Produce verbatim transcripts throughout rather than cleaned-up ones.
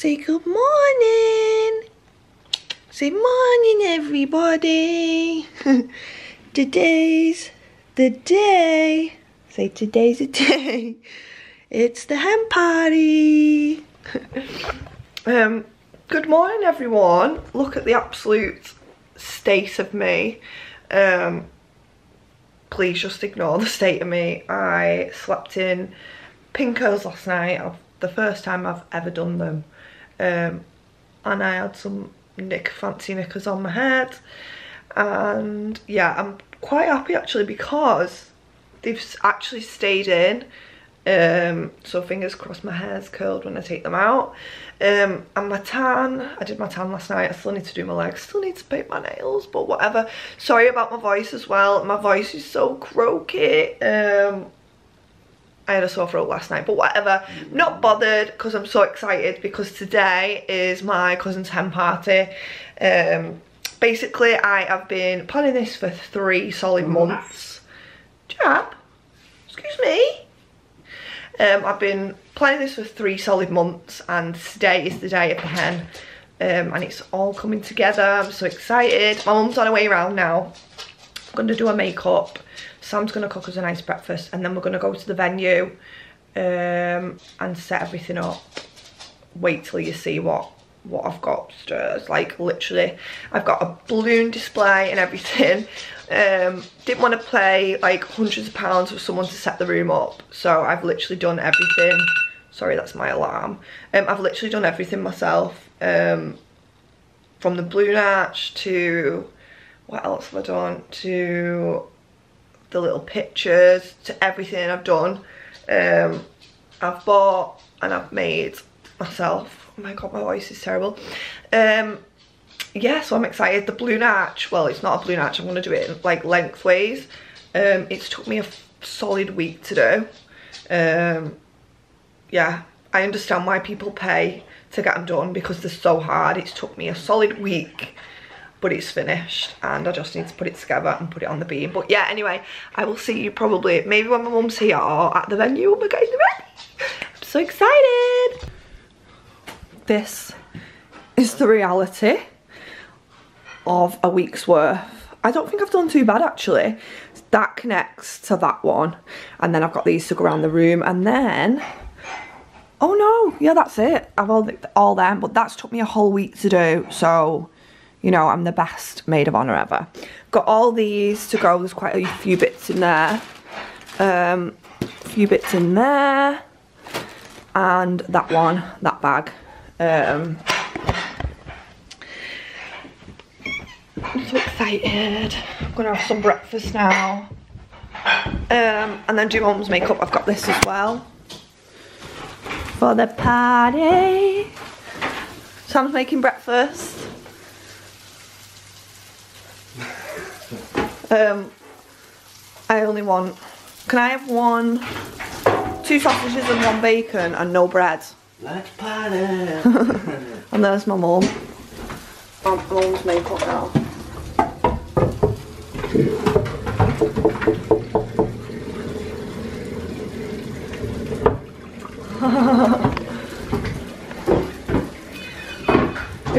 Say good morning. Say morning, everybody. Today's the day. Say today's the day. It's the hen party. um, good morning, everyone. Look at the absolute state of me. Um, please just ignore the state of me. I slept in pinkos last night. I've, the first time I've ever done them. Um, and I had some knick, fancy knickers on my head. And yeah, I'm quite happy actually because they've actually stayed in. Um, so fingers crossed my hair's curled when I take them out. Um, and my tan, I did my tan last night. I still need to do my legs, still need to paint my nails, but whatever. Sorry about my voice as well. My voice is so croaky. Um, I had a sore throat last night, but whatever. I'm not bothered because I'm so excited because today is my cousin's hen party. Um, basically, I have been planning this for three solid months. Jab, excuse me. Um, I've been planning this for three solid months and today is the day of the hen, um, and it's all coming together. I'm so excited. My mum's on her way around now. I'm going to do her makeup. Sam's going to cook us a nice breakfast and then we're going to go to the venue um, and set everything up. Wait till you see what, what I've got upstairs. Like literally, I've got a balloon display and everything. Um, didn't want to pay like hundreds of pounds for someone to set the room up, so I've literally done everything. Sorry, that's my alarm. Um, I've literally done everything myself, um, from the balloon arch to, what else have I done, to the little pictures, to everything I've done. Um, I've bought and I've made myself. Oh my god, my voice is terrible. Um, yeah, so I'm excited. The balloon arch, well, it's not a balloon arch, I'm going to do it like lengthways. Um, it's took me a solid week to do. Um, yeah, I understand why people pay to get them done because they're so hard. It's took me a solid week, but it's finished and I just need to put it together and put it on the beam. But yeah, anyway, I will see you probably, maybe when my mum's here or at the venue when we're getting ready. I'm so excited. This is the reality of a week's worth. I don't think I've done too bad actually. That connects to that one and then I've got these to go around the room and then, oh no, yeah, that's it. I've all, all them, but that's took me a whole week to do, so you know I'm the best maid of honour ever. Got all these to go. There's quite a few bits in there, um, a few bits in there and that one, that bag. Um, I'm so excited. I'm gonna have some breakfast now, um, and then do mom's makeup. I've got this as well for the party. Sam's making breakfast. um, I only want, can I have one, two sausages and one bacon and no bread? Let's party. And there's my mum. My mum's makeup now. You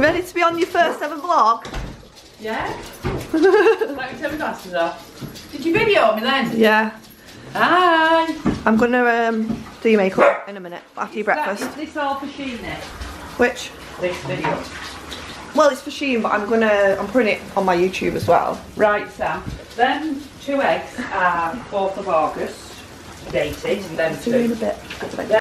ready to be on your first ever vlog? Yeah. Let me take my glasses off. Did you video me then? Yeah. Hi. I'm gonna um do your makeup in a minute after your breakfast. Is this all for Sheen then? Which? This video. Well, it's for Sheen, but I'm gonna I'm putting it on my YouTube as well. Right, Sam. Then two eggs are fourth of August. Dated, and then two. A bit. Like that.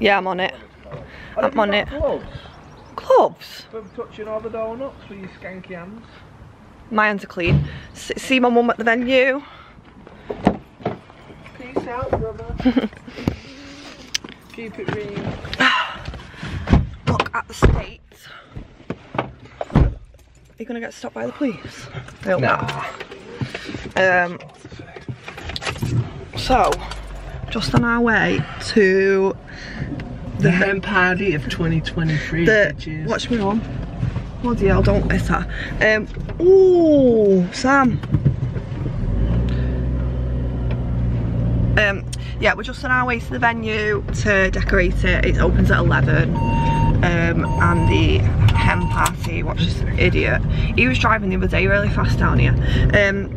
Yeah, I'm on it. Are I'm on it. Gloves? Gloves? From touching all the donuts with your skanky hands. My hands are clean. S see my mum at the venue. Peace out, brother. Keep it real. Look at the state. Are you going to get stopped by the police? I hope not. Um, so, just on our way to the hen party of twenty twenty-three. The, watch me on. Bloody hell, don't miss her. Um, ooh, Sam. Um, yeah, we're just on our way to the venue to decorate it. It opens at eleven. Um, and the hen party, watch this idiot. He was driving the other day really fast down here. Um,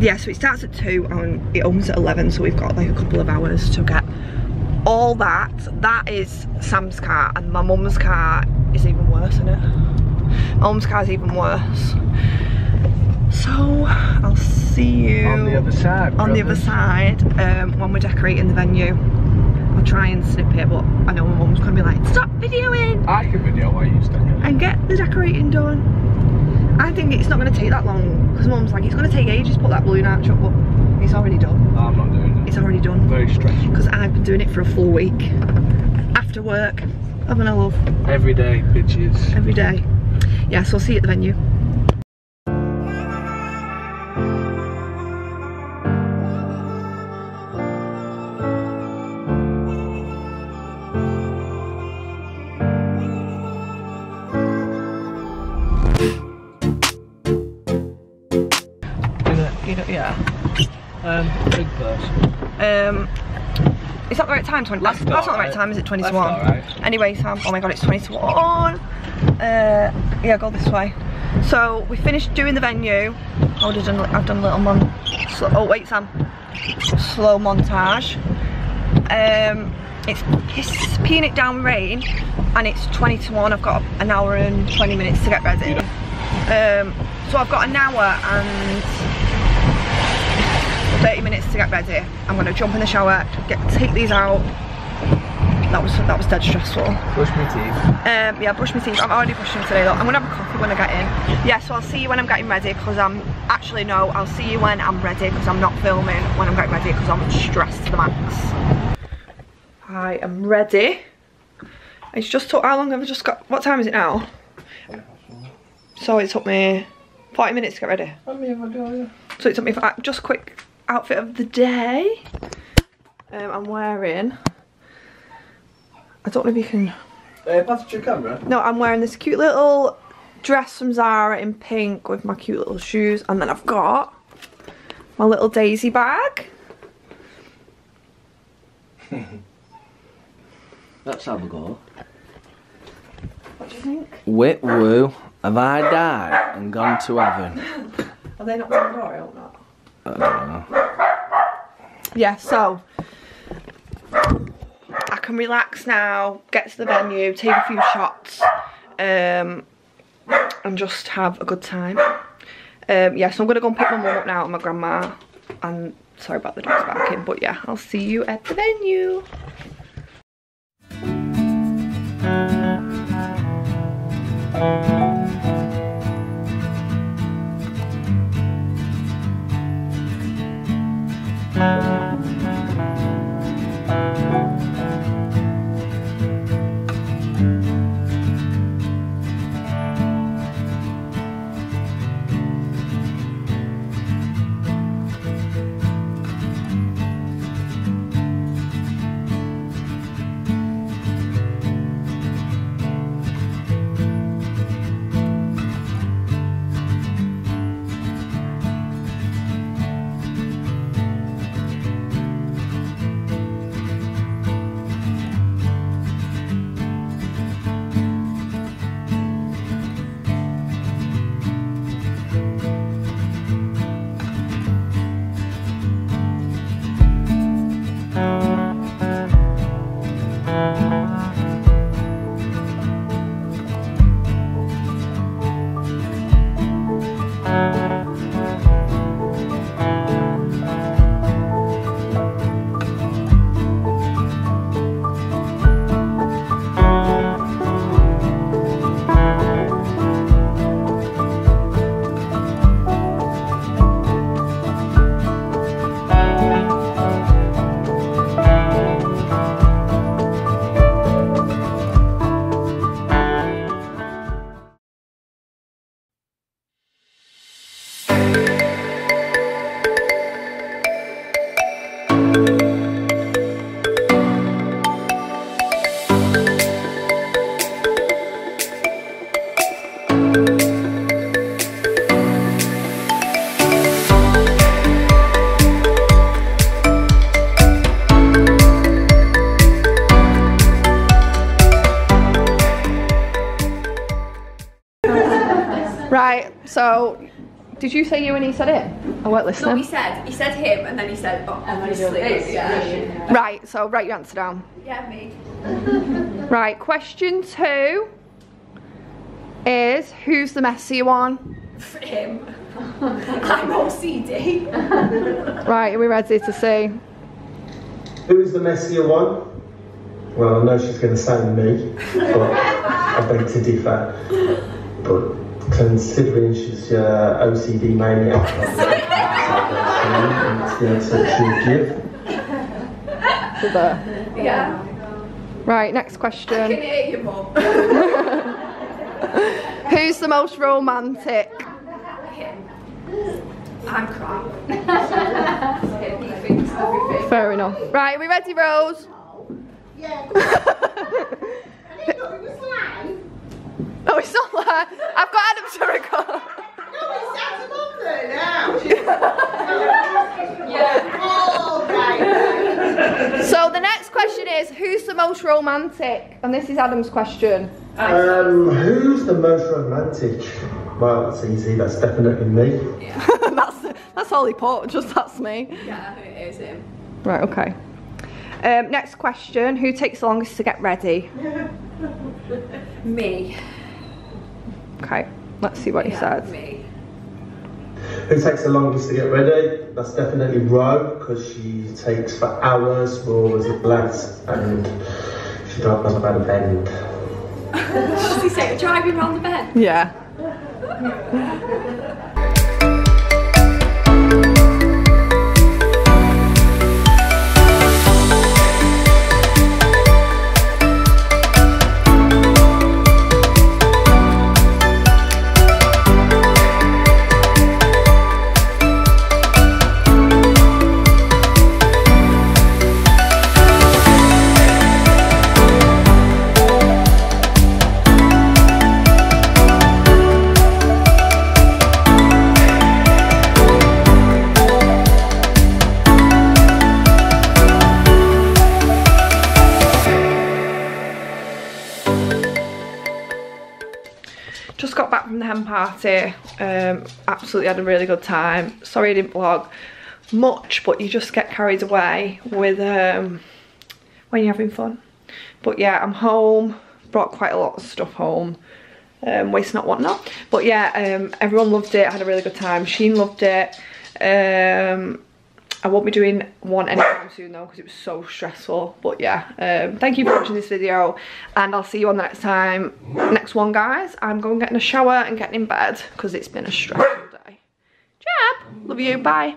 yeah, so it starts at two and it opens at eleven, so we've got like a couple of hours to get all that. That is Sam's car, and my mum's car is even worse, isn't it? My mum's car is even worse. So I'll see you on the other side, on the other side um, when we're decorating the venue. I'll try and snip it, but I know my mum's gonna be like, stop videoing! I can video while you stick it. And get the decorating done. I think it's not gonna take that long, because mum's like, it's gonna take ages to put that balloon arch up, but it's already done. No, I'm not doing it. It's already done. Very stressful. Because I've been doing it for a full week. After work, having a love. Every day, bitches. Every day. Yeah, so I'll see you at the venue. Um, big um, is that the right time? twenty, that's, that's not the right, right time, is it? twenty to one. Right. Anyway, Sam, oh my god, it's twenty to one. Uh, yeah, go this way. So, we finished doing the venue. Oh, I've done, I've done a little mon... Oh, wait, Sam. Slow montage. Um, it's, it's peeing it down rain, and it's twenty to one. I've got an hour and twenty minutes to get ready. Um, so, I've got an hour and... thirty minutes to get ready. I'm gonna jump in the shower, get take these out. That was that was dead stressful. Brush my teeth. Um, yeah, brush my teeth. I'm already brushing today though. I'm gonna have a coffee when I get in. Yeah, so I'll see you when I'm getting ready, because I'm actually no. I'll see you when I'm ready, because I'm not filming when I'm getting ready, because I'm stressed to the max. I am ready. It's just took how long have I just got? What time is it now? So it took me forty minutes to get ready. So it took me for just quick. Outfit of the day. Um, I'm wearing. I don't know if you can. Uh, pass your camera. No, I'm wearing this cute little dress from Zara in pink with my cute little shoes, and then I've got my little daisy bag. Let's have a go. What do you think? Whit woo, have I died and gone to heaven? Are they not going royal or not? I don't know. Yeah, so I can relax now, get to the venue, take a few shots, um, and just have a good time. Um, yeah, so I'm gonna go and pick my mum up now and my grandma. And sorry about the dogs barking, but yeah, I'll see you at the venue. Right, so did you say you and he said it? I won't listen. No, he said, he said him, and then he said, oh, obviously, it's yeah. yeah. Right, so write your answer down. Yeah, me. Right, question two is, who's the messy one? Him. I'm O C D. Right, are we ready to see? Who's the messier one? Well, I know she's going to say me, but I beg to differ. But considering she's uh, O C D maniac, that's the answer she'll give. Yeah. Right, next question. I can hear you, Mum. Who's the most romantic? I'm crap. He thinks everything. Fair enough. Right, are we ready, Rose? Yeah. No, it's not live. I've got Adam to record. No, it's Adam up there now. Yeah. Oh, right. So the next question is, who's the most romantic? And this is Adam's question. Um, who's the most romantic? Well, that's easy. That's definitely me. Yeah. that's that's all he put. Just that's me. Yeah, it is him. Right. Okay. Um, next question: who takes the longest to get ready? Me. Okay. Let's see what yeah, he says. Me. Who takes the longest to get ready? That's definitely Ro, because she takes for hours. We're always late, and she drives around the bend. Did you say driving around the bend? Yeah. Just got back from the hen party, um, absolutely had a really good time. Sorry I didn't vlog much, but you just get carried away with um, when you're having fun. But yeah, I'm home, brought quite a lot of stuff home, um, waste not want not. But yeah, um, everyone loved it, had a really good time. Sheen loved it. Um, I won't be doing one anytime soon though, because it was so stressful. But yeah, um, thank you for watching this video, and I'll see you on the next time. Next one, guys. I'm going to get in a shower and getting in bed, because it's been a stressful day. Jab! Love you, bye.